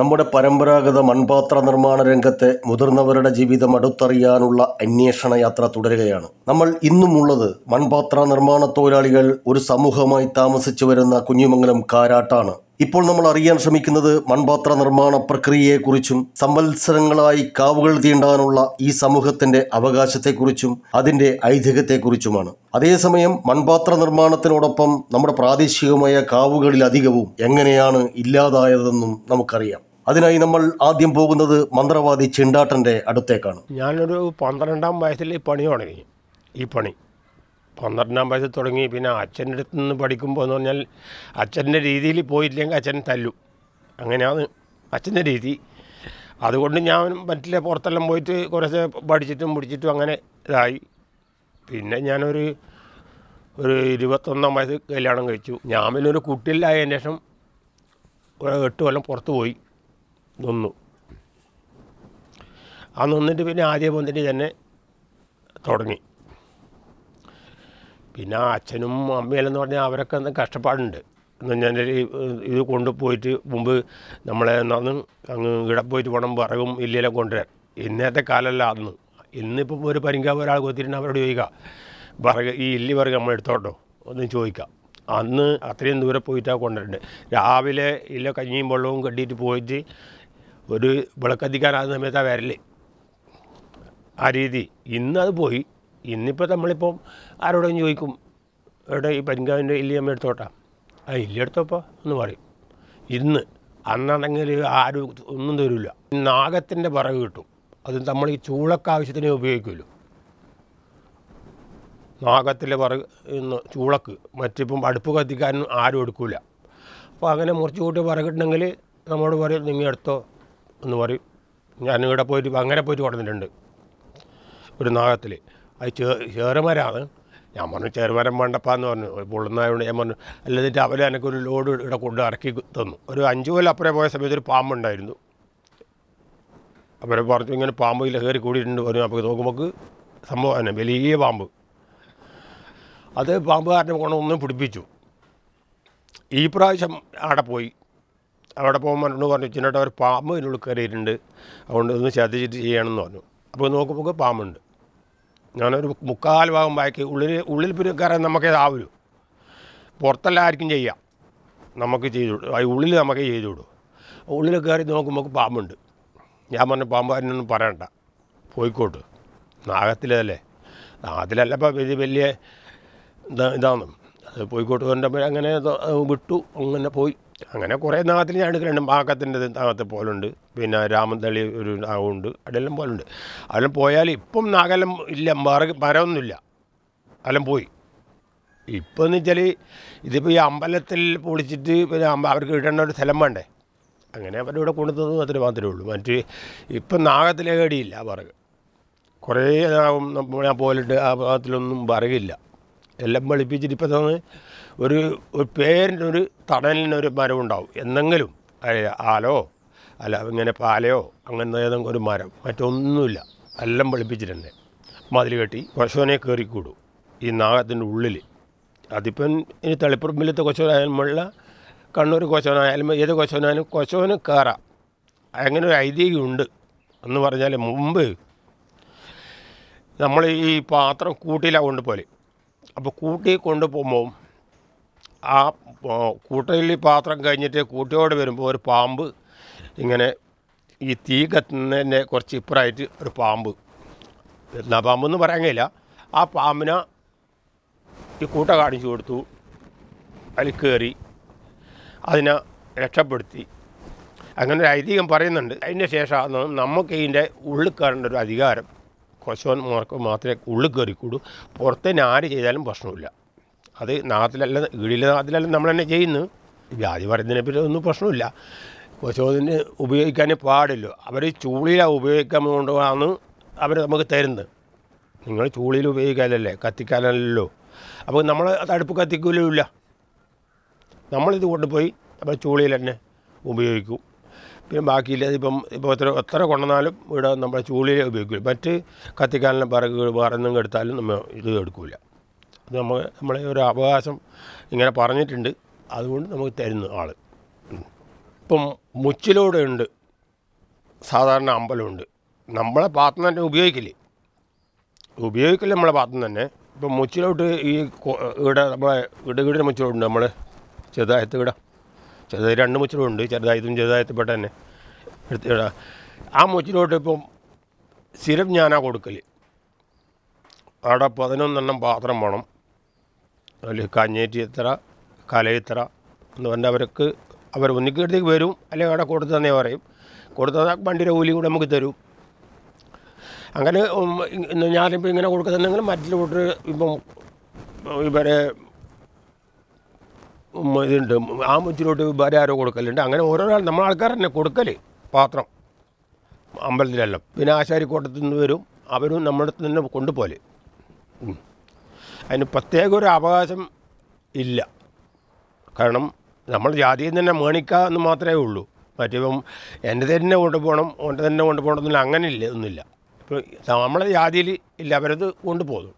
നമ്മുടെ പരമ്പരാഗത മൺപാത്ര നിർമ്മാണ രംഗത്തെ മുതിർന്നവരുടെ ജീവിതം അടുത്തറിയാനുള്ള അന്വേഷണ യാത്ര തുടരുകയാണ്. നമ്മൾ ഇന്നുമുള്ളത് മൺപാത്ര നിർമ്മാണ തൊഴിലാളികൾ ഒരു സമൂഹമായി താമസിച്ചു വരുന്ന കുഞ്ഞുമംഗലം കാരാട്ടാണ്. ഇപ്പോൾ നമ്മൾ അറിയാൻ ശ്രമിക്കുന്നത് മൺപാത്ര നിർമ്മാണ പ്രക്രിയയെക്കുറിച്ചും സംവത്സരങ്ങളായി കാവുകൾ തീണ്ടാനുള്ള ഈ സമൂഹത്തിൻ്റെ അവകാശത്തെക്കുറിച്ചും അതിൻ്റെ ഐതിഹ്യത്തെക്കുറിച്ചുമാണ്. അതേസമയം മൺപാത്ര നിർമ്മാണത്തിനോടൊപ്പം നമ്മുടെ പ്രാദേശികമായ കാവുകളിലധികവും എങ്ങനെയാണ് ഇല്ലാതായതെന്നും നമുക്കറിയാം. അതിനായി നമ്മൾ ആദ്യം പോകുന്നത് മന്ത്രവാദി ചിണ്ടാട്ടൻ്റെ അടുത്തേക്കാണ്. ഞാനൊരു 12-ാം വയസ്സിൽ പണി തുടങ്ങി. ഈ പണി 12-ാം വയസ്സിൽ തുടങ്ങി. പിന്നെ അച്ഛൻ്റെ അടുത്ത് നിന്ന് പഠിക്കുമ്പോൾ എന്ന് പറഞ്ഞാൽ അച്ഛൻ്റെ രീതിയിൽ പോയില്ലെങ്കിൽ അച്ഛൻ തല്ലും. അങ്ങനെയാണ് അച്ഛൻ്റെ രീതി. അതുകൊണ്ട് ഞാൻ മറ്റിലെ പുറത്തെല്ലാം പോയിട്ട് കുറച്ച് പഠിച്ചിട്ടും പിടിച്ചിട്ടും അങ്ങനെ ഇതായി. പിന്നെ ഞാനൊരു 21-ാം വയസ്സിൽ കല്യാണം കഴിച്ചു. ഞാൻ പിന്നെ ഒരു കുട്ടിയിലായതിന് ശേഷം ഒരു 8 കൊല്ലം പുറത്ത് പോയി നിന്നു. ആ നിന്നിട്ട് പിന്നെ ആദ്യ ബന്ധത്തിൽ തന്നെ തുടങ്ങി. പിന്നെ അച്ഛനും അമ്മയിലെന്ന് പറഞ്ഞാൽ അവരൊക്കെ ഒന്ന് കഷ്ടപ്പാടുണ്ട്. ഞാൻ ഇത് കൊണ്ടുപോയിട്ട് മുമ്പ് നമ്മളെ എന്നാന്ന് അങ്ങ് ഇവിടെ പോയിട്ട് വേണം പറയും ഇല്ലയിലെ കൊണ്ടുവരാൻ. ഇന്നത്തെ കാലമല്ല അന്ന്. ഇന്നിപ്പോൾ ഒരു പരിങ്കാവ് ഒരാൾ കൊത്തിയിട്ട് അവരോട് ചോദിക്കുക പറക ഈ ഇല്ലി പറക നമ്മൾ എടുത്തോട്ടോ ഒന്നും ചോദിക്കാം. അന്ന് അത്രയും ദൂരെ പോയിട്ടാണ് കൊണ്ടുവരേണ്ടത്. രാവിലെ ഇല്ല കഞ്ഞിയും വെള്ളവും കെട്ടിയിട്ട് പോയിട്ട് ഒരു വിളക്കത്തിക്കാനാകുന്ന സമയത്താണ് വരല്. ആ രീതി ഇന്നത് പോയി. ഇന്നിപ്പോൾ നമ്മളിപ്പം ആരോടെങ്കിലും ചോദിക്കും എവിടെ ഈ പരിങ്കാവിൻ്റെ ഇല്ലി അമ്മ എടുത്തോട്ടാ, ആ ഇല്ലി എടുത്തോപ്പോ എന്ന് പറയും. ഇന്ന് അന്നാണെങ്കിൽ ആരും ഒന്നും തരില്ല. നാഗത്തിൻ്റെ വിറക് കിട്ടും. അത് നമ്മൾ ഈ ചൂളക്കാവശ്യത്തിനേ ഉപയോഗിക്കുമല്ലോ. നാഗത്തിലെ വിറക് ചൂളക്ക് മറ്റിപ്പം അടുപ്പ് കത്തിക്കാനും ആരും എടുക്കില്ല. അപ്പോൾ അങ്ങനെ മുറിച്ച് കൂട്ടി വിറകിട്ടുണ്ടെങ്കിൽ നമ്മളോട് പറയും നിങ്ങൾ എടുത്തോ എന്ന് പറയും. ഞാനിവിടെ പോയിട്ട് അങ്ങനെ പോയിട്ട് കൊടുത്തിട്ടുണ്ട് ഒരു നാഗത്തിൽ. അത് ചേറുമരാണ്. ഞാൻ പറഞ്ഞു ചേറുമരം വേണ്ടപ്പാന്ന് പറഞ്ഞു. പൊള്ളുന്നതായതുകൊണ്ട് ഞാൻ പറഞ്ഞു അല്ല. എന്നിട്ട് അവർ എനിക്കൊരു ലോഡ് ഇവിടെ കൊണ്ട് ഇറക്കി തന്നു. ഒരു 5 കൊല്ലം അപ്പുറേ പോയ സമയത്ത് ഒരു പാമ്പുണ്ടായിരുന്നു. അവരെ പറഞ്ഞു ഇങ്ങനെ പാമ്പ് ഇല്ല കയറി കൂടിയിട്ടുണ്ട് പറഞ്ഞു. അപ്പോൾ നോക്കുമ്പോൾ സംഭവം തന്നെ വലിയ പാമ്പ്. അത് പാമ്പുകാരനെ കൊണ്ട് ഒന്നും പിടിപ്പിച്ചു. ഈ പ്രാവശ്യം അവിടെ പോയി. അവിടെ പോകുമ്പോൾ പറഞ്ഞു ചിന്നേട്ട ഒരു പാമ്പ് ഇതിനുള്ളിൽ കയറിയിട്ടുണ്ട്, അതുകൊണ്ട് ഒന്ന് ശ്രദ്ധിച്ചിട്ട് ചെയ്യണമെന്ന് പറഞ്ഞു. അപ്പോൾ നോക്കുമ്പോൾ പാമ്പുണ്ട്. ഞാനൊരു 3/4 ഭാഗം ബാക്കി ഉള്ളിൽ പിരിക്കാരൻ നമുക്ക് ഇതാവുമല്ലോ. പുറത്തെല്ലാവർക്കും ചെയ്യാം, നമുക്ക് ചെയ്തു ഉള്ളിൽ നമുക്ക് ചെയ്തു വിടും. ഉള്ളിൽ കയറി നോക്കുമ്പോൾ പാമ്പുണ്ട്. ഞാൻ പറഞ്ഞു പാമ്പാരനൊന്നും പറയണ്ട, പോയിക്കോട്ട് നാഗത്തിലല്ലേ, നാഗത്തിലല്ല ഇപ്പം വലിയ വലിയ ഇതാണ് അത് പോയിക്കോട്ട് കണ്ടപ്പോൾ അങ്ങനെ വിട്ടു. അങ്ങനെ പോയി. അങ്ങനെ കുറേ നാഗത്തിൽ ഞാൻ എടുക്കലുണ്ട്. മാക്കത്തിൻ്റെ നാഗത്തെ പോലുണ്ട്, പിന്നെ രാമന്തളി ഒരു നാഗമുണ്ട്, അതെല്ലാം പോലുണ്ട്. അതെല്ലാം പോയാൽ ഇപ്പം നാഗെല്ലാം ഇല്ല, മരമൊന്നുമില്ല, അതെല്ലാം പോയി. ഇപ്പം എന്ന് വെച്ചാൽ ഇതിപ്പോൾ ഈ അമ്പലത്തിൽ പൊളിച്ചിട്ട് പിന്നെ അവർക്ക് കിട്ടേണ്ട ഒരു സ്ഥലം വേണ്ടേ, അങ്ങനെ അവരിവിടെ കൊണ്ടുതന്നു. അത്ര മാത്രമേ ഉള്ളൂ. മറ്റ് ഇപ്പം നാഗത്തിലെ കടിയില്ല വിറക്. കുറേ ഞാൻ പോലിട്ട് ആ ഭാഗത്തിലൊന്നും വിറകില്ല, എല്ലാം വെളുപ്പിച്ചിട്ട് ഇപ്പം തന്നെ ഒരു പേരിനൊരു തടലിനൊരു മരം ഉണ്ടാവും എന്തെങ്കിലും, ആലോ അല്ല ഇങ്ങനെ പാലയോ അങ്ങനത്തെ ഏതെങ്കിലും ഒരു മരം, മറ്റൊന്നുമില്ല. എല്ലാം വെളുപ്പിച്ചിട്ടുണ്ട്. മതിൽ കെട്ടി പശുവിനെ കയറിക്കൂടും ഈ നാഗത്തിൻ്റെ ഉള്ളിൽ. അതിപ്പം ഇനി തളിപ്പുറമ്പിലത്തെ കൊശവനായാലും ഉള്ള കണ്ണൂർ കൊശവനായാലും ഏത് കൊശവനായാലും കൊശവന് കയറാം. അങ്ങനെ ഒരു ഐതിഹ്യമുണ്ട്. എന്ന് പറഞ്ഞാൽ മുമ്പ് നമ്മൾ ഈ പാത്രം കൂട്ടിയിലാണ് കൊണ്ടുപോലെ. അപ്പോൾ കൂട്ടി കൊണ്ടുപോകുമ്പോൾ ആ കൂട്ടയിൽ പാത്രം കഴിഞ്ഞിട്ട് കൂട്ടിയോട് വരുമ്പോൾ ഒരു പാമ്പ് ഇങ്ങനെ ഈ തീ കത്തുന്നതിൻ്റെ കുറച്ച് ഇപ്പുറമായിട്ട് ഒരു പാമ്പ്, എന്നാ പാമ്പെന്ന് പറയാൻ കഴിയില്ല, ആ പാമ്പിനെ ഈ കൂട്ട കാണിച്ചു കൊടുത്തു. അതിൽ കയറി അതിനെ രക്ഷപ്പെടുത്തി. അങ്ങനെ ഒരു ഐതിഹ്യം പറയുന്നുണ്ട്. അതിൻ്റെ ശേഷമാണ് നമുക്ക് ഇതിൻ്റെ ഉള്ളിൽ കയറേണ്ട ഒരു അധികാരം കൊശവന്മാർക്ക് മാത്രമേ ഉള്ളിൽ കയറിക്കൂടൂ. പുറത്തേന് ആര് ചെയ്താലും പ്രശ്നമില്ല. അത് നാഗത്തിലല്ല, ഈടിലെ നാഗത്തിലല്ല നമ്മൾ തന്നെ ചെയ്യുന്നു. ജാതി പറയുന്നതിനെ പറ്റി ഒന്നും പ്രശ്നമില്ല. കൊശവന് ഉപയോഗിക്കാനേ പാടില്ല. അവർ ചൂളിയിലാണ് ഉപയോഗിക്കാൻ കൊണ്ടാണ് അവർ നമുക്ക് തരുന്നത്. നിങ്ങൾ ചൂളിയിൽ ഉപയോഗിക്കാനല്ലേ, കത്തിക്കാനല്ലോ. അപ്പോൾ നമ്മൾ അടുപ്പ് കത്തിക്കില്ല, നമ്മളിത് കൊണ്ടുപോയി നമ്മൾ ചൂളിയിൽ തന്നെ ഉപയോഗിക്കും. പിന്നെ ബാക്കിയില്ല ഇപ്പം എത്ര കൊണ്ടുവന്നാലും ഇവിടെ നമ്മുടെ ചൂളിയിലേ ഉപയോഗിക്കില്ല. മറ്റ് കത്തിക്കാലിനെ വിറക് വേറെന്നും എടുത്താലും നമ്മൾ ഇത് എടുക്കില്ല. അത് നമ്മളെ ഒരു അവകാശം ഇങ്ങനെ പറഞ്ഞിട്ടുണ്ട്. അതുകൊണ്ട് നമുക്ക് തരുന്നു ആൾ. Pum Muchilod and Southern Ambalund. Number partner to Biakili. Ubiakil Malabatane, but Muchilod Muchilod number Cheda Chedan Muchilund, Chadaitun Jedi Batane. Amuchilod Syrup Yana Godkali. Ada Padanon and Bathram, Kanyatra, Kaletra, Navanavark. Our Unicate Verum, Alegata Corta Nevare, Corta Bandira Uli Muguru Angana in the Yarping and Orca Matloder Amuturo Badia Orcaland, Angana Oral, the Marker and the Corcali, Patram Umbrella. When I say recorded in the room, Aberu Namatan of Condopoli and Patego Abasam Illa Karnam. Namal Jadi and Monica and the Matraulu. But even and then never to bottom on the no one to bottom the Langanilla. Some Yadili elaborate on the pole.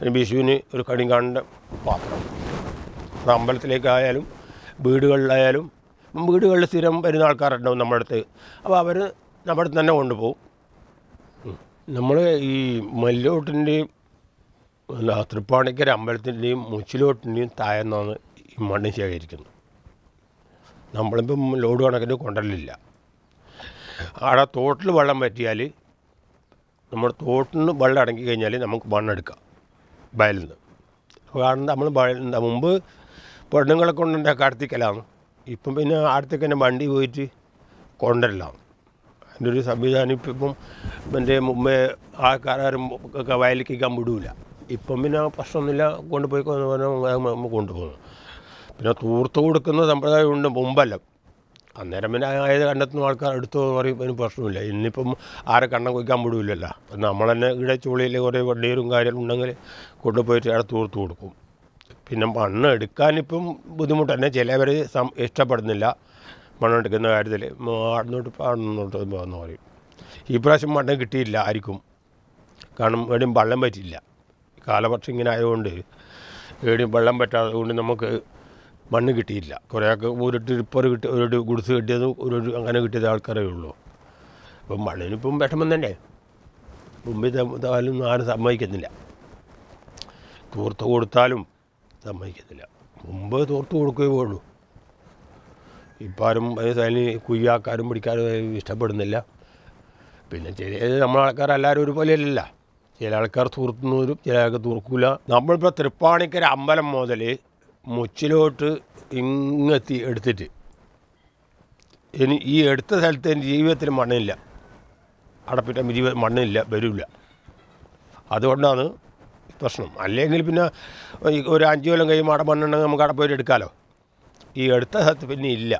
And Bishuni recording under Patra. Rumble Telekailum, Budual Lailum, Budual Serum, Perinal Carat down the Marte. However, number than a wonderful number e Melotin Latriponic, Umbertini, Muchilotin, Tayan on the Modern Number load on a controlilla. Ada total Valamatiali number total Baldanganali among Banadica. Bail. Who are the Mumbu, Perdanga Conda Carticalam, Ipumina Artic and Bandi Viti Condorlam. And there is a Bizani Pipum when they may Akara Kavaliki Gambudula. Ipumina Pasonilla, Gondopoco. Told Kanazampa in the Bombala. And there I either under Norka or even personally in Nipum Arakana Gambudula. Namana gradually whatever Derunga Nangre could operate Arthur Turku. Pinampan, Canipum, Budumutana, elaborate some extra pernilla, Managana at more not pardon. He brushed Matagitilla Aricum. Canum Edim Balamatilla. Calabating in I own day. Edim Balamata owned the mock. Managitilla, correct, would do good third day and a good alcarolo. But Malinipum Batman than day. With the Alum are the Maikadilla. Tort or Talum, the Maikadilla. Mumbert or Turku. Iparum is only Kuya Carambrica Stabernilla. Pinate, Amarcara Larupolilla. Yelakar Turtnu, Yelakaturcula, number but Triponic Amber Modele. Muchilot in the Earth. In the Earth, the Earth is Manila. Adapita Manila, Berula. Adorna, personal. I lay Nilpina or Angela and Mataman got a pointed color. The Earth has been illa.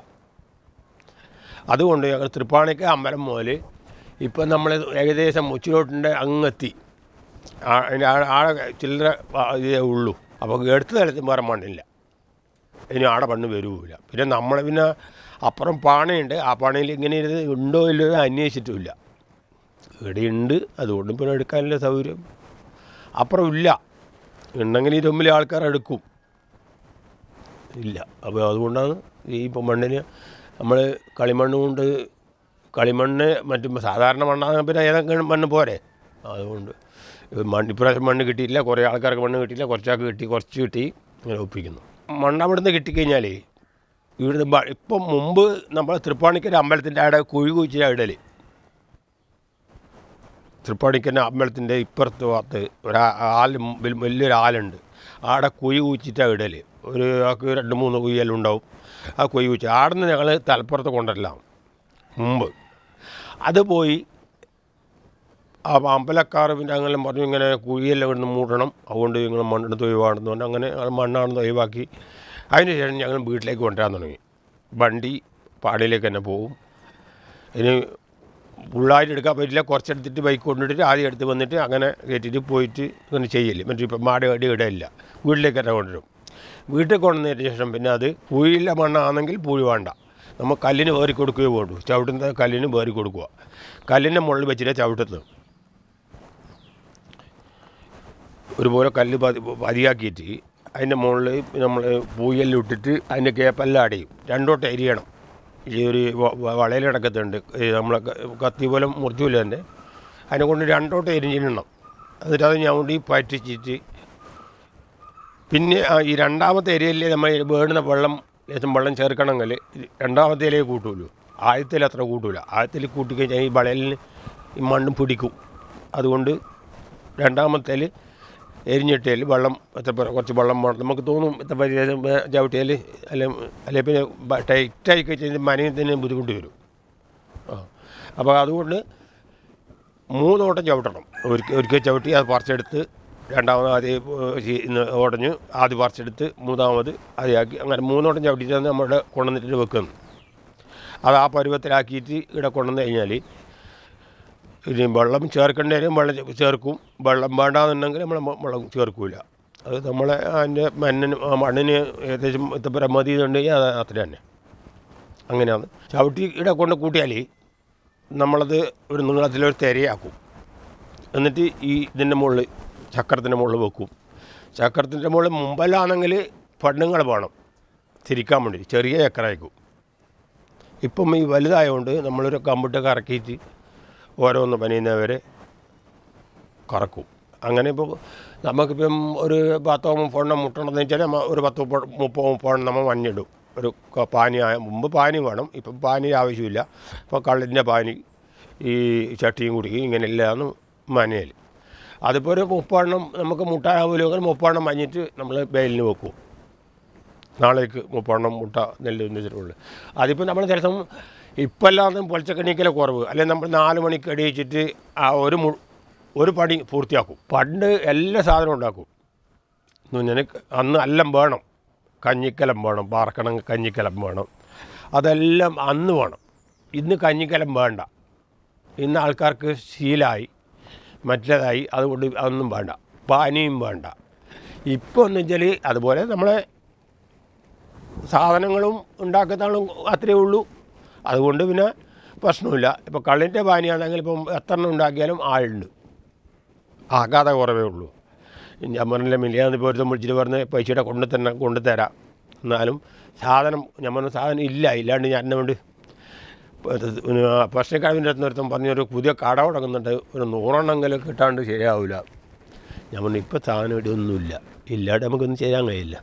Other one, the Tripanica, Maramole, Ipanamala, Agades and Muchilot and Angati are children of the Ulu. About the Maramanilla. In Araban Verula. In Namarina, upon Parnay and Aparnay, window, I need Situla. Rind, as the wooden period kindness of him. Upper Villa, Nangani to Miliarca at Coop. Illa, about one, the Pomandania, Kalimanund, Kalimane, Matimasadarna, but I am Manapore. I wonder. Depression Mandigitilla or Alcarmanitilla or Chagati or Chuti, Opigno. Mandam the Giticanelli. You the Mumbu number Triponic and Amelton Dada Kuyu Chadeli. Triponic and Amelton de Perto at the Miller Island. Ada Kuyu Chitadeli. Occur at the moon of Yalundo. A Kuyu Arden Talporto Wonderland. Mumbu. Other boy. अब आमपला car भी अंगले मर्जी के ने कोई level न मोड़ना अवॉन्ड इंगले मंडन तो ये वार्ड दो अंगने अलमाना तो ये बाकी आइने जरने अंगले बीट लाइक वंटा तो नहीं बंडी पार्टी लेके ना बो इन्हें बुलाई डरका पे इल्ला कॉर्चर दिट्टी बाइक कोण डटे आधी डटे बंदे टे अंगने गेटीडी पोइटी कने चाहिए ले मतलब मारे डटे डटे इल्ला बीट लेके ना वंडरो बीटे कोण ने जैसे बिना दे कोई इल्ला मरना आनंगल पूरी वांडा हम कालीने बारी कोड क्यों बोलूं चावटन ता कालीने बारी कोड कुआ कालीने मॉडल बच्चे चावटन Kali Badia Kitty, I know only Boya Lutiti, and a Capaladi, Tando Tariano. Yuri Valera Kathan, Katibolam Murtuland, and I wanted to untot engine. The Tazanyaudi Paitichi Pin Iranda, the really my burden of Balam, as a Balan Cherkanangale, and now they lay good to you. I tell a Gudula, I tell you could get any Badel in Mandu Pudiku. I don't do Randamatele. Erinnya teli, balam, atau korang balam mar, macam tu orang, atau macam jauh teli, alam, tay, tay kerja mana ni, ni buat buat dulu. Apa itu orang, muda orang jauh tanam, orang jauh tiada parcel itu, anda orang ada orang ni, ada parcel itu, muda orang itu, ada, angkat muda orang jauh tiada, kita korang ni terlalu kecil. Ada apa ribat terakhir itu, kita korang ni ini ali. Ini balam cari kerana ni balam cariku balam bandar dan nangkere mana balam cariku illa. Aduh, thamala ane mana ni itu peramadi dan ni ada atrianne. Angin ada. Cawuti ida korang kuti ali, nama lade orang nungalat lelur teri aku. Aneti ini dene mula cakar dene mula boku. Cakar dene mula Mumbai la anangele fadnengal bano. Thirika mandi cariya yakaraiku. Ippo mei valida ayonde, nama lelur komputer karakiti. Orang orang bani ni ada karaku. Angannya pun, nama kita orang batu orang pernah mutton ada ni jadi, orang batu muka pernah nama manja do. Orang pani ayam, mumba pani mana, ipa pani awi juga, pak kalidnya pani, ini chatting urgi, ini ni leh anu manja. Aduh pernah muka nama kita muta awi lekan muka nama manja tu, nama kita beli ni boku. Nalai muka nama muta ni leh ni cerita. Aduh pun nama kita semua Ippalah kita pelcakan ikhlas korup. Alah, nama naal mani kadi jadi, orang parti purti aku. Parti, segala sahaja aku. Nunjane, anna allam bernam, kanji kelam bernam, barakanan kanji kelam bernam. Ada allam annu bernam. Ini kanji kelam beranda. Ini alkar ke silai, macamai, adu udah annu beranda, pani beranda. Ippon nunjale, adu boleh, nama sahaja orang unda kita orang atri ulu. Aduh, orang tu bina pasno illa. Ipa kalian te bani ada, kalau pun atar nunda gelam airlu. Agak ada korup ulu. Ini zaman le milian, tapi orang tu murjibarne payah cera kondat tera. Nalum sahaja, zaman sahaja illa illa ni jangan mandi. Pasne kami ni tu orang pani orang kudia kada orang tu orang orang nanggal kita orang cera illa. Zaman ipa sahaja ni orang illa illa, tapi orang cera nggak illa.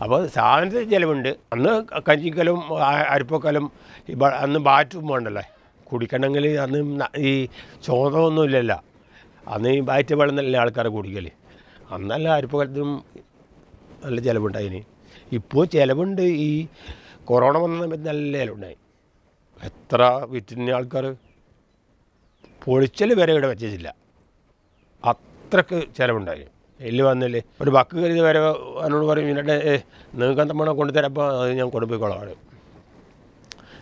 Abah sahaja ni jalan bende, anu kanji kalum, arpo kalum, ibar anu baju mandalai, kudi kanan geli anu ini contoh no lella, anu baju tebaran lella alkara kudi geli, anu lella arpo kalum, lella jalan benda ini, ipo jalan bende ini corona mana benda lella lelai, hatra ini alkara, polisial beragam macam jila, atrak jalan benda ini. Elevan ni le, orang baki kiri tu berapa anu orang ini ada, nangkan tu mana kondi terapa, yang korupi koran.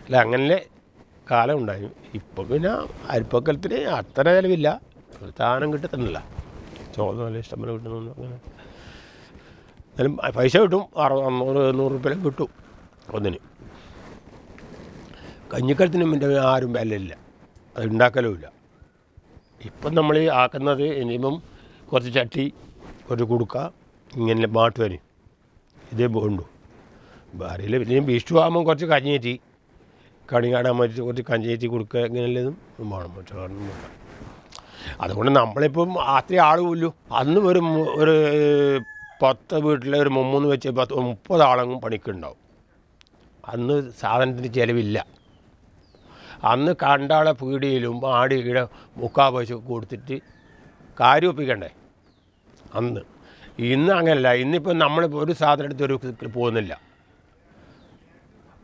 Langan le, kalau undai, ippagi na, aripakal tu ni, atara jeli bila, tangan kita tanila. Contoh le, sama le, dalam payah itu, orang orang betul, kondi ni. Kanjikal tu ni minta orang belil le, unda kalau le. Ippan nama le, akan tu ini mum, korang chatty. Orang kuruka, ingin lebat beri. Ini bondo. Bahari le, ni bisu amang korang kaji ni. Kadang kadang macam korang kaji ni kuruka, ingin le, macam macam. Aduh, orang nama le pun, atri adu ulu. Anu orang patah betul, orang mumun macam pat, orang pada orang panik kena. Anu sahaja ni jeli billa. Anu kanda ada pukidi, lumba adi kita muka baju kuriti, karyo pikandai. Anda, ini angin lah. Ini pun, nama le baru sahaja itu teruk terpohon illa.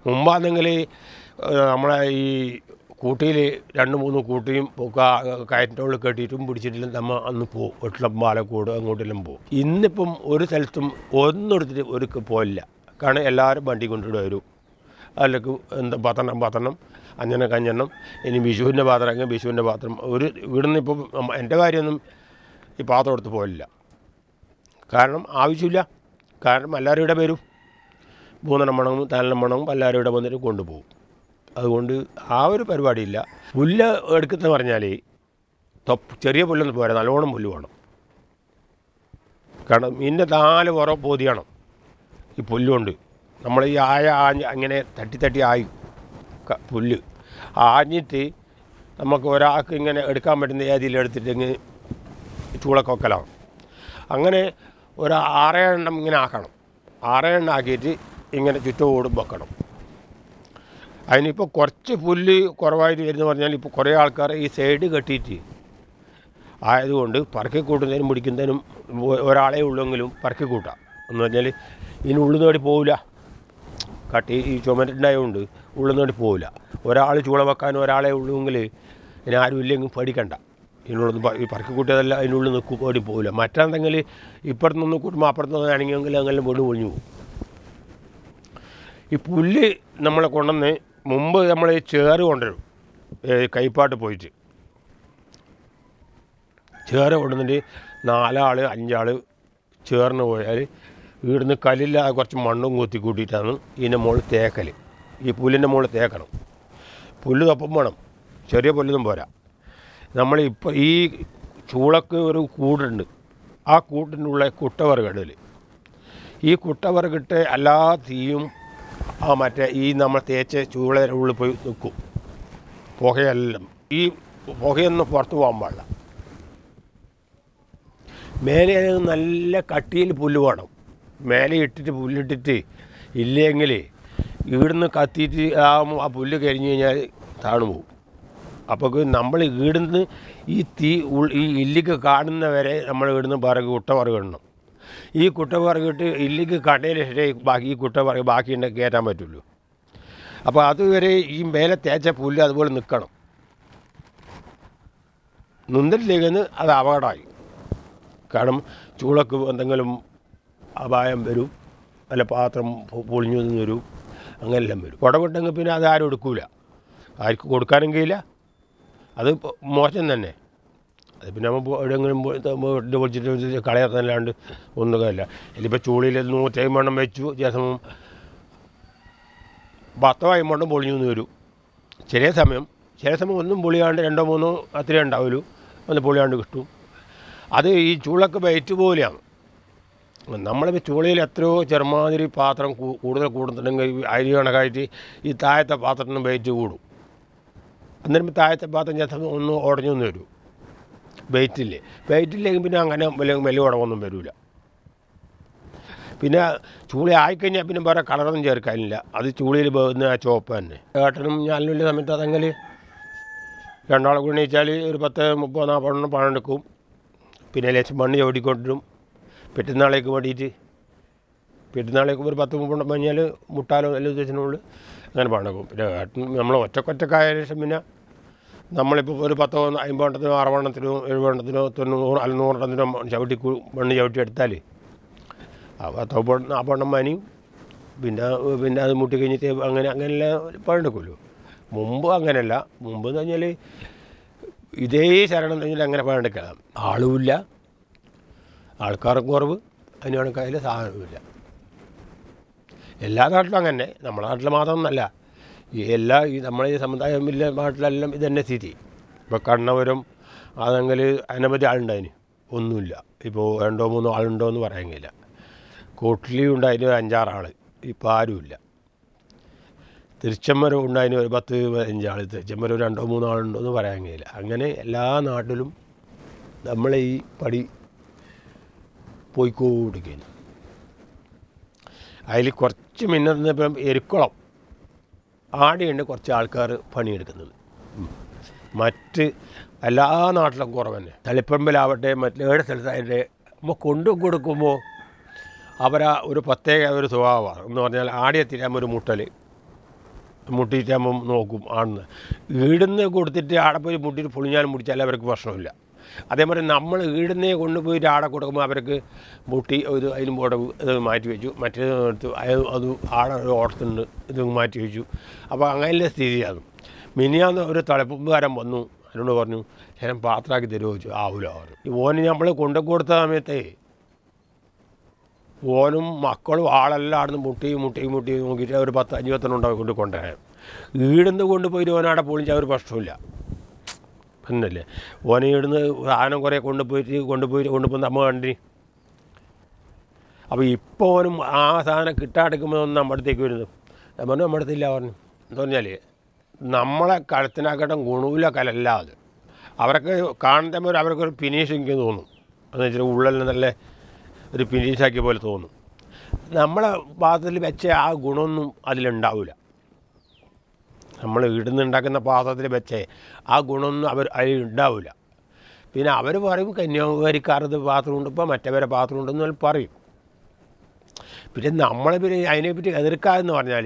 Mumbai angin le, nama le koti le, random orang koti, poka kait orang kati tu mudi cerita, nama anu po, utlap mala koda, anggota lembu. Ini pun, orang sel tu, orang nurut orang kepoil illa. Karena, semua orang bandi gunting dulu. Alak, anda batanam, anjana, ini bisu ni batang, orang ni pun, entawari ni, ini patah orang terpoil illa. Karena awijulia, karena malah ada beru, bodoh manang, tanah manang, malah ada bandar kondo bu. Aduh, awiru perubadi illa. Bulla erkat maranya le, top ceria bulan tu berada, lalu orang bulu orang. Karena ini dah le warap bodian, ini bulu orang. Nampaknya ayah, anjane 30 ayu, പുല്ല് ആഞ്ഞിട്ട് നമുക്ക് ഒരാൾക്ക് ഇങ്ങനെ എടുക്കാൻ പറ്റുന്ന രീതിയിലെടുത്തിട്ട് ഇങ്ങനെ ചൂളക്കൊക്കലാവും. അങ്ങനെ ഒരു 6 എണ്ണം ഇങ്ങനെ ആക്കണം. 6 എണ്ണം ആക്കിയിട്ട് ഇങ്ങനെ ചുറ്റോട് വെക്കണം. അതിനിപ്പോൾ കുറച്ച് പുല്ല് കുറവായിട്ട് വരുന്നു പറഞ്ഞാൽ ഇപ്പോൾ കുറേ ആൾക്കാർ ഈ സൈഡ് കെട്ടിയിട്ട് ആയതുകൊണ്ട് പറക്കി കൂട്ടുന്നതിനും പിടിക്കുന്നതിനും ഒരാളെ ഉള്ളെങ്കിലും പറക്കി കൂട്ടാം. എന്ന് പറഞ്ഞാൽ ഇതിന് ഉള്ളിൽ നിന്ന് പോവില്ല, കട്ടി ഈ ചുമരുണ്ടായതുകൊണ്ട് ഉള്ളിൽ നിന്ന് പോവില്ല. ഒരാൾ ചൂള വെക്കാൻ ഒരാളെ ഉള്ളൂവെങ്കിൽ ഇതിന് ആരും ഇല്ലെങ്കിൽ പേടിക്കണ്ട, ഇതിനുള്ളിൽ പറക്കി കൂട്ടിയതല്ല അതിനുള്ളിൽ നിൽക്കും, ഓടി പോവില്ല. മറ്റെന്തെങ്കിൽ ഇപ്പുറത്തുനിന്ന് കൂട്ടുമ്പോൾ അപ്പുറത്തുനിന്ന് ആണെങ്കിൽ അങ്ങനെ വീട് ഒഴിഞ്ഞു പോകും. ഈ പുല്ല് നമ്മളെ കൊണ്ടുവന്ന് മുമ്പ് നമ്മൾ ചേറ് കൊണ്ടുവരും, കൈപ്പാട്ട് പോയിട്ട് ചേറ് കൊണ്ടുവന്നിട്ട് 4 ആൾ 5 ആൾ ചേർന്ന് പോയാൽ ഇവിടുന്ന് കല്ലില്ലാതെ കുറച്ച് മണ്ണും കുത്തി കൂട്ടിയിട്ടാണ് ഇതിൻ്റെ മുകളിൽ തേക്കൽ. ഈ പുല്ലിൻ്റെ മുകളിൽ തേക്കണം. പുല്ല് തപ്പം വേണം, ചെറിയ പുല്ലൊന്നും പോരാ. നമ്മളിപ്പോൾ ഈ ചൂളക്ക് ഒരു കൂടുണ്ട്, ആ കൂട്ടിനുള്ള കുട്ടവറകിടൽ, ഈ കുട്ടവറകിട്ട് എല്ലാ തീയും ആ മറ്റേ ഈ നമ്മൾ തേച്ച് ചൂളയുടെ ഉള്ളിൽ പോയി നിൽക്കും. പുകയെല്ലാം ഈ പുകയൊന്നും പുറത്ത് പോകാൻ പാടില്ല. മേലെ നല്ല കട്ടിയിൽ പുല്ല് വേണം, മേലെ ഇട്ടിട്ട് പുല്ലിട്ടിട്ട് ഇല്ലെങ്കിൽ ഈടുന്ന് കത്തിയിട്ട് ആ പുല്ല് കരിഞ്ഞു കഴിഞ്ഞാൽ താണു പോകും. അപ്പോൾ നമ്മൾ ഈടുന്ന് ഈ തീ ഈ ഇല്ലിക്ക് കാണുന്നവരെ നമ്മൾ ഇവിടുന്ന് കുട്ടവറകിടണം. ഈ കുട്ടവറകിട്ട് ഇല്ലിക്ക് കടയിലെ ബാക്കി ഈ കുട്ടവറ ബാക്കി ഉണ്ടെങ്കിൽ കയറ്റാൻ പറ്റുള്ളൂ. അപ്പോൾ അതുവരെ ഈ മേലെ തേച്ച പുല്ല് അതുപോലെ നിൽക്കണം. നിന്നിട്ടില്ലേക്കെന്ന് അത് അപകടമായി. കാരണം ചൂളക്ക് എന്തെങ്കിലും അപായം വരും, അല്ല പാത്രം പൊളിഞ്ഞു നിന്ന് വരും, അങ്ങനെല്ലാം വരും. കുടവിട്ടെങ്കിൽ പിന്നെ അത് ആരും എടുക്കില്ല, ആർക്കും കൊടുക്കാനും കഴിയില്ല. അത് മോശം തന്നെ. അത് പിന്നെ നമ്മൾ എവിടെയെങ്കിലും പൊളിച്ചിട്ട് കളയാത്തല്ലാണ്ട് ഒന്നും കാര്യമില്ല. ഇതിപ്പോൾ ചൂളിയിൽ 150 എണ്ണം വെച്ചു, ചില സമയം 10 അയ്മണ്ണം പൊളിഞ്ഞു നിന്ന് വരും. ചില സമയം ഒന്നും പൊളിയാണ്ട് 2 3 അത്രേ ഉണ്ടാവുമല്ലോ, ഒന്ന് പൊളിയാണ്ട് കിട്ടും. അത് ഈ ചൂളൊക്കെ ബൈറ്റ് പോലെയാണ്. നമ്മളിപ്പോൾ ചൂളയിൽ എത്രയോ ചെറുമാതിരി പാത്രം കൂടുതൽ കൂടുന്നുണ്ടെങ്കിൽ അരി കണക്കായിട്ട് ഈ താഴത്തെ പാത്രത്തിന് ബൈറ്റ് കൂടും. അന്നേരം താഴത്തെ പാത്രം ഞാൻ ഒന്ന് ഉടഞ്ഞൊന്നും വരും, ബൈറ്റില്ലേ ബൈറ്റില്ലെങ്കിൽ പിന്നെ അങ്ങനെ വലിയ ഉടവൊന്നും വരില്ല. പിന്നെ ചൂളി ആയിക്കഴിഞ്ഞാൽ പിന്നെ വേറെ കളറൊന്നും ചേർക്കാനില്ല, അത് ചൂളിയിൽ പോകുന്ന ആ ചോപ്പ് തന്നെ. ഏട്ടനും ഞാനും വലിയ സമയത്ത് അതെങ്കിൽ 2 ആളെ കൂടി എണീച്ചാൽ ഒരു 10 30 40 പണം എടുക്കും. പിന്നെ ലേശം മണ്ണ് ചവിടിക്കൊണ്ടിരും പെറ്റുന്നാളേക്ക് വേണ്ടിയിട്ട്. പെറ്റുന്നാളേക്ക് ഒരു 10 30 കഴിഞ്ഞാൽ മുട്ടാലോ എല്ലാ ദിവസത്തിനുള്ളിൽ അങ്ങനെ പണക്കും. പിന്നെ നമ്മൾ ഒറ്റക്കൊറ്റക്കായ ശേഷം പിന്നെ നമ്മളിപ്പോൾ ഒരു 10 50 എണ്ണത്തിനോ 60 എണ്ണത്തിനോ 70 എണ്ണത്തിനോ 90 100 എണ്ണത്തിനോ മണ്ണ് ചവിട്ടി എടുത്താൽ ആ 40 40 എണ്ണം മാനിയും. പിന്നെ അത് മുട്ടി കഴിഞ്ഞിട്ട് അങ്ങനെയെല്ലാം പഴെടുക്കുമല്ലോ. മുമ്പ് അങ്ങനെയല്ല, മുമ്പ് എന്ന് പറഞ്ഞാൽ ഇതേ ശരണം കഴിഞ്ഞാൽ അങ്ങനെ പഴെടുക്കാം. ആളുമില്ല, ആൾക്കാർക്ക് കുറവ്, അതിന് കണക്കായാലും സാധനവുമില്ല. എല്ലാ നാട്ടിലും അങ്ങനെ, നമ്മുടെ നാട്ടിൽ മാത്രമൊന്നുമല്ല, എല്ലാ ഈ നമ്മളെ ഈ സമുദായമില്ല നാട്ടിലെല്ലാം ഇതന്നെ സ്ഥിതി. ഇപ്പോൾ കണ്ണവരും അതെങ്കിൽ അനവധി ആളുണ്ടായിന്, ഒന്നുമില്ല. ഇപ്പോൾ 2 3 ആളുണ്ടോ എന്ന് പറയാനില്ല. കോട്ടിലി ഉണ്ടായതിന് 5 6 ആൾ, ഇപ്പോൾ ആരുമില്ല. തിരുച്ചമ്മരം ഉണ്ടായതിന് ഒരു 10 15 ആൾ, തിരുച്ചമ്മരം 2 3 ആളുണ്ടോ എന്ന് പറയാൻ കഴിയില്ല. അങ്ങനെ എല്ലാ നാട്ടിലും നമ്മളെ ഈ പടി പോയിക്കോടിക്കുന്നു. അതിൽ കുറച്ച് മിന്നപ്പം എരിക്കുളം ആടെയുണ്ട് കുറച്ച് ആൾക്കാർ പണിയെടുക്കുന്നത്, മറ്റ് എല്ലാ നാട്ടിലും കുറവ് തന്നെ. തളിപ്പറമ്പിലാവട്ടെ മറ്റേടെ സ്ഥലത്തായിട്ട് നമ്മൾ കൊണ്ടു കൊടുക്കുമ്പോൾ അവരാ ഒരു പ്രത്യേക ഒരു സ്വഭാവമാണ്. എന്ന് പറഞ്ഞാൽ ആടെ എത്തിയിട്ടാകുമ്പോൾ ഒരു മുട്ടിയിട്ടാകുമ്പം നോക്കും ആടുന്ന്. ഈടുന്ന് കൊടുത്തിട്ട് ആടെ പോയി മുട്ടിയിട്ട് പൊളിഞ്ഞാലും മുടിച്ചാലും അവർക്ക് പ്രശ്നമില്ല. അതേപോലെ നമ്മൾ ഈടുന്നേ കൊണ്ടുപോയിട്ട് ആടെ കൊടുക്കുമ്പോൾ അവർക്ക് മുട്ടി ഒരു അതിന് പുടവ് ഇത് മാറ്റി വെച്ചു, മറ്റേത് എടുത്തു അത് ആടെ ഒരു ഓടത്തുണ്ട് ഇത് മാറ്റി വെച്ചു. അപ്പോൾ അങ്ങനെയുള്ള സ്ഥിതിയാണ്. മിനിയാന്ന് ഒരു തളിപ്പുകാരൻ വന്നു, എന്നോട് പറഞ്ഞു ഞാൻ പാത്രമാക്കി തരുമോ വെച്ചു. ആവൂല പറഞ്ഞു. ഓന് നമ്മൾ കൊണ്ടു കൊടുത്ത സമയത്ത് ഓനും മക്കളും ആളെല്ലാം ആടുന്ന് മുട്ടി നോക്കിയിട്ട് ഒരു 10 20 എണ്ണം കൊണ്ട് കൊണ്ടുവരാൻ. ഈടുന്ന് കൊണ്ടുപോയിട്ട് ഓനാടെ പൊളിച്ചാൽ ഒരു പ്രശ്നമില്ല എന്നല്ലേ. ഓനെ ഇവിടുന്ന് സാധനം കുറേ കൊണ്ടുപോയിട്ട് നമ്മൾ കണ്ടി. അപ്പോൾ ഇപ്പോൾ ഓനും ആ സാധനം കിട്ടാൻ എടുക്കുമ്പോൾ നമ്മുടെ അടുത്തേക്ക് വരുന്നത് ഞാൻ പറഞ്ഞു നമ്മുടെ അടുത്തില്ല പറഞ്ഞു. എന്ന് പറഞ്ഞാൽ നമ്മളെ കഴുത്തിനാക്കട്ടം ഗുണവില്ല കലല്ല അത്. അവർക്ക് കാണുമ്പോൾ അവർക്കൊരു ഫിനിഷ് എനിക്ക് തോന്നും, എന്ന് വെച്ചാൽ ഉള്ളിൽ നല്ല ഒരു ഫിനിഷാക്കിയ പോലെ തോന്നും. നമ്മളെ പാത്രത്തിൽ വെച്ച ആ ഗുണമൊന്നും അതിലുണ്ടാവില്ല. നമ്മൾ ഇടുന്നുണ്ടാക്കുന്ന പാത്രത്തിൽ വെച്ചേ ആ ഗുണമൊന്നും അവർ അതിൽ ഉണ്ടാവില്ല. പിന്നെ അവർ പറയും കന്യാകുമാരിക്കാരുടെ പാത്രമുണ്ട്, ഇപ്പോൾ മറ്റവരെ പാത്രമുണ്ടെന്ന് അവർ പറയും. പിന്നെ നമ്മളെ പിന്നെ അതിനെപ്പറ്റി എതിർക്കാമെന്ന് പറഞ്ഞാൽ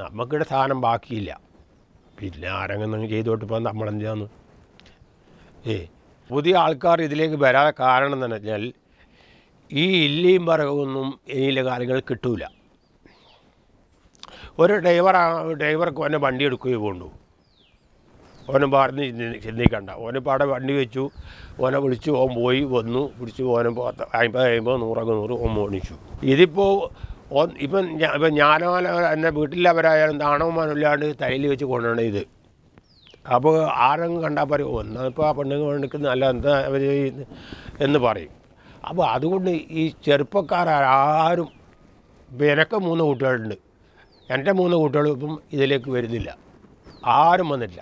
നമുക്കിവിടെ സാധനം ബാക്കിയില്ല, പിന്നെ ആരെങ്കിലും ചെയ്തോട്ട് പോകാൻ നമ്മളെന്താന്ന്. പുതിയ ആൾക്കാർ ഇതിലേക്ക് വരാതെ കാരണം എന്ന് പറഞ്ഞാൽ ഈ ഇല്ലിയും പറകൊന്നും ഇനിയിലെ കാര്യങ്ങൾ കിട്ടൂല. ഒരു ഡ്രൈവർക്ക് ഓനെ വണ്ടി എടുക്കുകയോ കൊണ്ടു, ഓനെ പറഞ്ഞ് ചിന്തിക്കണ്ട, ഓനെ പാടെ വണ്ടി വെച്ചു, ഓനെ വിളിച്ചു, ഓൻ പോയി വന്നു പിടിച്ചു, ഓനെ 50 100 100 ഓൻ ഓണിച്ചു. ഇതിപ്പോൾ ഇപ്പം ഞാനോ എൻ്റെ വീട്ടിലവരായാലും താണവന്മാരില്ലാണ്ട് തലയിൽ വെച്ച് കൊണ്ടുപോകണ ഇത്. അപ്പോൾ ആരെങ്കിലും കണ്ടാൽ പറയും ഒന്നിപ്പോൾ ആ പെണ്ണുങ്ങൾ കൊണ്ടിരിക്കുന്ന അല്ല എന്താ അവർ എന്ന് പറയും. അപ്പോൾ അതുകൊണ്ട് ഈ ചെറുപ്പക്കാരും എനിക്ക് 3 കൂട്ടുകാരുണ്ട്, എൻ്റെ 3 കൂട്ടുകാരും ഇപ്പം ഇതിലേക്ക് വരുന്നില്ല, ആരും വന്നില്ല.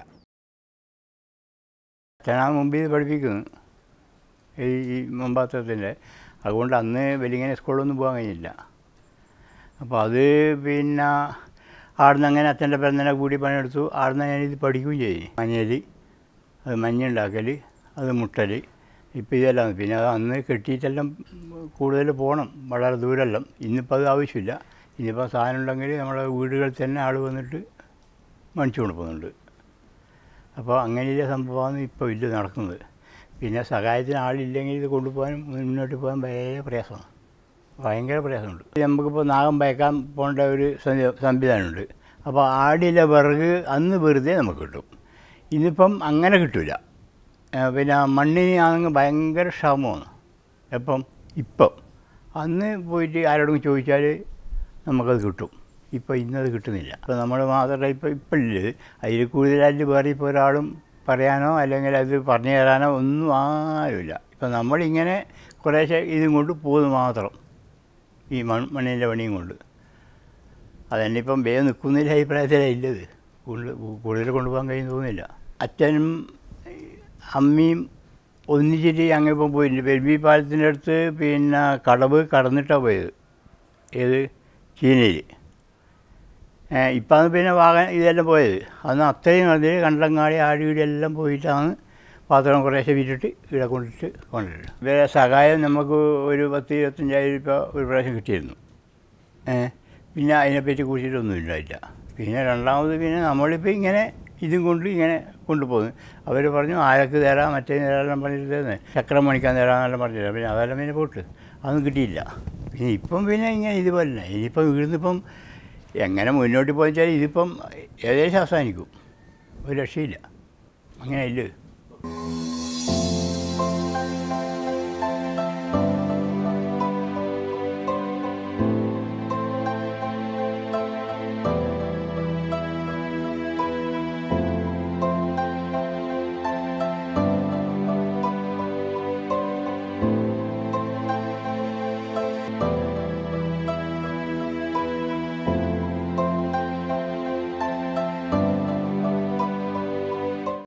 ഞാൻ മുമ്പിൽ പഠിപ്പിക്കുന്നു ഈ മുമ്പാത്രത്തിൻ്റെ, അതുകൊണ്ട് അന്ന് വെല്ലിങ്ങനെ സ്കൂളിലൊന്നും പോകാൻ കഴിഞ്ഞില്ല. അപ്പോൾ അത് പിന്നെ ആടുന്ന് അങ്ങനെ അച്ഛൻ്റെ പിറന്നനെ കൂടി പണിയെടുത്തു. ആടുന്ന് ഞാനിത് പഠിക്കുകയും ചെയ്യും, മഞ്ഞൾ അത് മഞ്ഞ ഉണ്ടാക്കൽ, അത് മുട്ടൽ, ഇപ്പോൾ ഇതെല്ലാം. പിന്നെ അത് അന്ന് കെട്ടിയിട്ടെല്ലാം കൂടുതൽ പോകണം, വളരെ ദൂരമെല്ലാം. ഇന്നിപ്പോൾ അത് ആവശ്യമില്ല. ഇന്നിപ്പോൾ സാധനം ഉണ്ടെങ്കിൽ നമ്മുടെ വീടുകളിൽ തന്നെ ആൾ വന്നിട്ട് മണിച്ചു കൊണ്ട് പോകുന്നുണ്ട്. അപ്പോൾ അങ്ങനെയുള്ള സംഭവമാണ് ഇപ്പോൾ ഇല്ല നടക്കുന്നത്. പിന്നെ സഹായത്തിന് ആളില്ലെങ്കിൽ ഇത് കൊണ്ടുപോകാനും മുന്നോട്ട് പോകാൻ ഭയങ്കര പ്രയാസമുണ്ട്. നമുക്കിപ്പോൾ നാഗം പയക്കാൻ പോകേണ്ട ഒരു സംവിധാനമുണ്ട്. അപ്പോൾ ആടിലെ വിറക് അന്ന് വെറുതെ നമുക്ക് കിട്ടും, ഇന്നിപ്പം അങ്ങനെ കിട്ടില്ല. പിന്നെ മണ്ണിനാണെങ്കിൽ ഭയങ്കര ക്ഷാമമാണ് ഇപ്പം. അന്ന് പോയിട്ട് ആരോടും ചോദിച്ചാൽ നമുക്കത് കിട്ടും, ഇപ്പോൾ ഇന്നത് കിട്ടുന്നില്ല. അപ്പോൾ നമ്മൾ മാത്രമല്ല ഇപ്പം ഇല്ലേ അതിൽ കൂടുതലായിട്ട് വേറെ ഇപ്പോൾ ഒരാളും പറയാനോ അല്ലെങ്കിൽ അത് പറഞ്ഞു തരാനോ ഒന്നും ആരുമില്ല. ഇപ്പം നമ്മളിങ്ങനെ കുറേശ്ശെ ഇതും കൊണ്ട് പോകുന്നു മാത്രം, ഈ മണ്ണിൻ്റെ പണിയും കൊണ്ട്. അതന്നെ ഇപ്പം വേഗം നിൽക്കുന്നില്ല അഭിപ്രായത്തിലാണ് ഇല്ലത്. കൂടുതൽ കൊണ്ടുപോകാൻ കഴിയും തോന്നുന്നില്ല. അച്ഛനും അമ്മയും ഒന്നിച്ചിട്ട് അങ്ങനെ ഇപ്പം പോയിട്ടുണ്ട്. ബെൽബി പാലത്തിൻ്റെ അടുത്ത് പിന്നെ കടവ് കടന്നിട്ടാണ് പോയത്, ഏത് ചീനയിൽ. ഇപ്പം പിന്നെ വാഗൻ ഇതെല്ലാം പോയത്. അന്ന് അത്രയും അതിൽ കണ്ടങ്ങാടി ആടിയെല്ലാം പോയിട്ടാണ് പാത്രം കുറേശ്ശെ വിറ്റിട്ട് ഇവിടെ കൊണ്ടിട്ട് വേറെ സഹായം നമുക്ക് ഒരു 10-25,000 രൂപ ഒരു പ്രാവശ്യം കിട്ടിയിരുന്നു. പിന്നെ അതിനെപ്പറ്റി കുറിച്ചിട്ടൊന്നും ഉണ്ടായില്ല. പിന്നെ രണ്ടാമത് പിന്നെ നമ്മളിപ്പോൾ ഇങ്ങനെ ഇതും കൊണ്ട് ഇങ്ങനെ കൊണ്ടുപോകുന്നു. അവർ പറഞ്ഞു ആരൊക്കെ തരാം മറ്റേ തരാമെല്ലാം പറഞ്ഞിട്ട് ചക്രം മണിക്കാൻ തരാമെന്നെല്ലാം പറഞ്ഞിട്ടില്ല. പിന്നെ അതെല്ലാം പിന്നെ പോട്ട് അതൊന്നും കിട്ടിയില്ല. പിന്നെ ഇപ്പം പിന്നെ ഇങ്ങനെ ഇതുപോലെ തന്നെ ഇനിയിപ്പം ഇവിടുന്നിപ്പം എങ്ങനെ മുന്നോട്ട് പോയിച്ചാൽ ഇതിപ്പം ഏകദേശം അവസാനിക്കും, ഒരു രക്ഷയില്ല. അങ്ങനെ ഇല്ല.